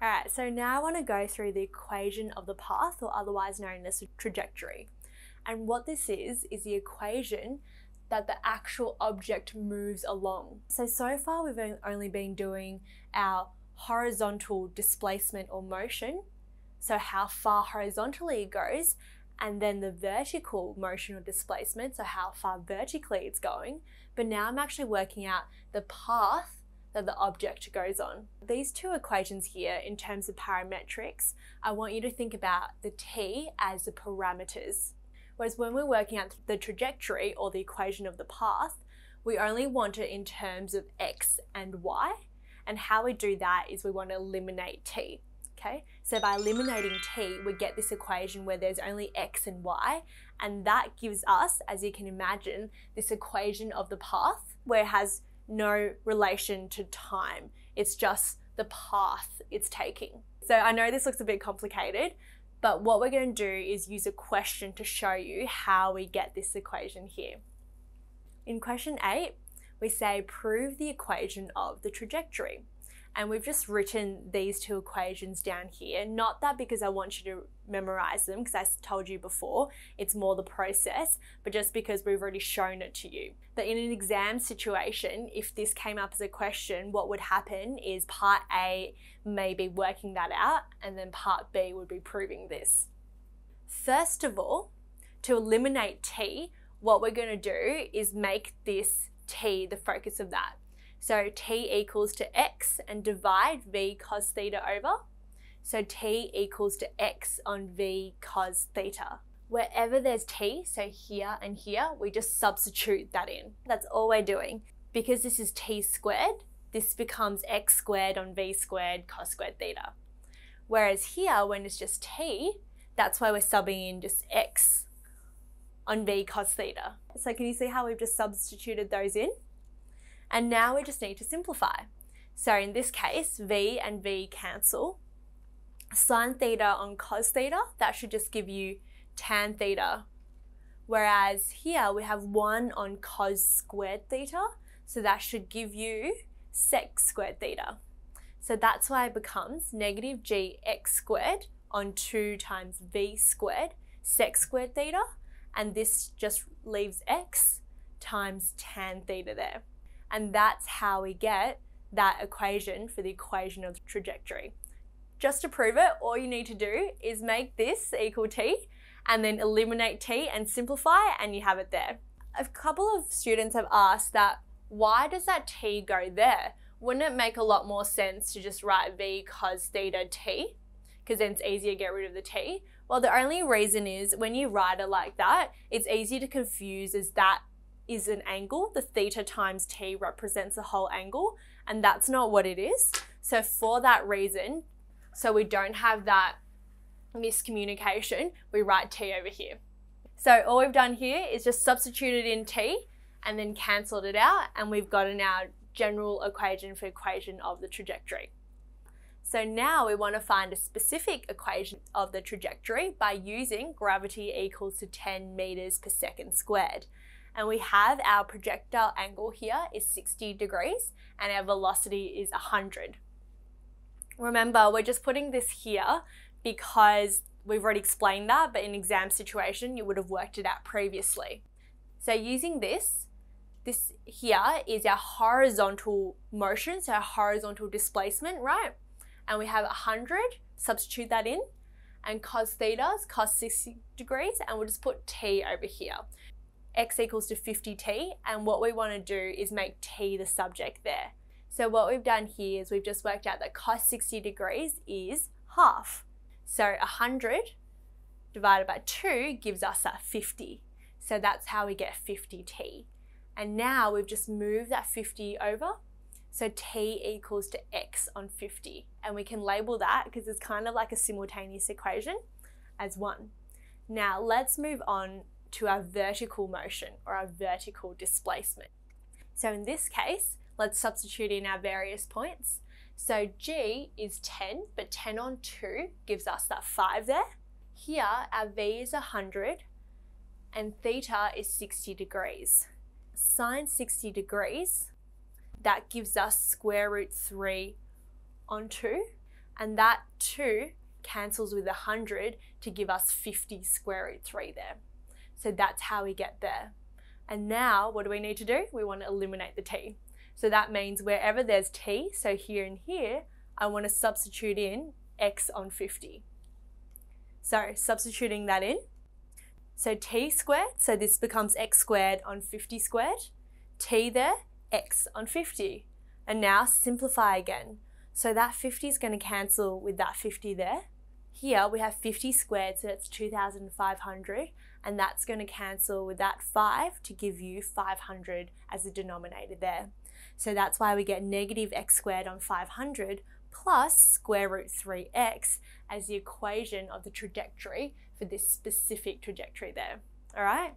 All right, so now I want to go through the equation of the path, or otherwise known as the trajectory. And what this is the equation that the actual object moves along. So far we've only been doing our horizontal displacement or motion, so how far horizontally it goes, and then the vertical motion or displacement, so how far vertically it's going. But now I'm actually working out the path that the object goes on. These two equations here, in terms of parametrics, I want you to think about the t as the parameters. Whereas when we're working out the trajectory or the equation of the path, we only want it in terms of x and y. And how we do that is we want to eliminate t. Okay, so by eliminating t, we get this equation where there's only x and y, and that gives us, as you can imagine, this equation of the path where it has no relation to time. It's just the path it's taking. So I know this looks a bit complicated, but what we're going to do is use a question to show you how we get this equation here. In question 8, we say prove the equation of the trajectory. And we've just written these two equations down here. Not that because I want you to memorize them, because I told you before, it's more the process, but just because we've already shown it to you. But in an exam situation, if this came up as a question, what would happen is part A may be working that out, and then part B would be proving this. First of all, to eliminate t, what we're going to do is make this t the focus of that. So t equals to x and divide v cos theta over. So t equals to x on v cos theta. Wherever there's t, so here and here, we just substitute that in. That's all we're doing. Because this is t squared, this becomes x squared on v squared cos squared theta. Whereas here, when it's just t, that's why we're subbing in just x on v cos theta. So can you see how we've just substituted those in? And now we just need to simplify. So in this case, v and v cancel. Sine theta on cos theta, that should just give you tan theta. Whereas here we have 1 on cos squared theta, so that should give you sec squared theta. So that's why it becomes negative g x squared on 2 times v squared sec squared theta, and this just leaves x times tan theta there. And that's how we get that equation for the equation of the trajectory. Just to prove it, all you need to do is make this equal t and then eliminate t and simplify, and you have it there. A couple of students have asked that, why does that t go there? Wouldn't it make a lot more sense to just write v cos theta t? Because then it's easier to get rid of the t. Well, the only reason is when you write it like that, it's easy to confuse as that is an angle. The theta times t represents the whole angle, and that's not what it is. So for that reason, so we don't have that miscommunication, we write t over here. So all we've done here is just substituted in t and then cancelled it out, and we've gotten our general equation for equation of the trajectory. So now we want to find a specific equation of the trajectory by using gravity equals to 10 meters per second squared. And we have our projectile angle here is 60 degrees and our velocity is 100. Remember, we're just putting this here because we've already explained that, but in an exam situation, you would have worked it out previously. So using this here is our horizontal motion, so our horizontal displacement, right? And we have 100, substitute that in, and cos theta is cos 60 degrees, and we'll just put t over here. X equals to 50t, and what we want to do is make t the subject there. So what we've done here is we've just worked out that cos 60 degrees is half. So 100 divided by 2 gives us a 50. So that's how we get 50t. And now we've just moved that 50 over. So t equals to x on 50. And we can label that because it's kind of like a simultaneous equation as 1. Now let's move on to our vertical motion or our vertical displacement. So in this case, let's substitute in our various points. So G is 10, but 10 on 2 gives us that 5 there. Here, our V is 100 and theta is 60 degrees. Sine 60 degrees, that gives us square root 3 on 2. and that 2 cancels with 100 to give us 50 square root 3 there. So that's how we get there. And now what do we need to do? We want to eliminate the t. So that means wherever there's t, so here and here, I want to substitute in x on 50. So substituting that in, so t squared, so this becomes x squared on 50 squared, t there, x on 50. And now simplify again. So that 50 is going to cancel with that 50 there. Here we have 50 squared, so that's 2,500, and that's going to cancel with that 5 to give you 500 as the denominator there. So that's why we get negative x squared on 500 plus square root 3x as the equation of the trajectory for this specific trajectory there. All right?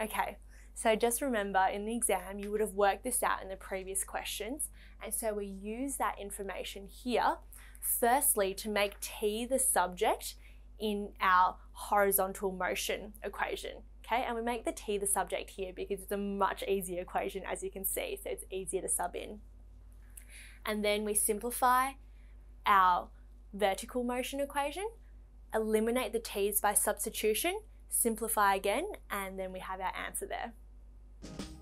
Okay, so just remember in the exam, you would have worked this out in the previous questions. And so we use that information here, firstly, to make t the subject in our horizontal motion equation. Okay, and we make the t the subject here because it's a much easier equation, as you can see, so it's easier to sub in. And then we simplify our vertical motion equation, eliminate the t's by substitution, simplify again, and then we have our answer there.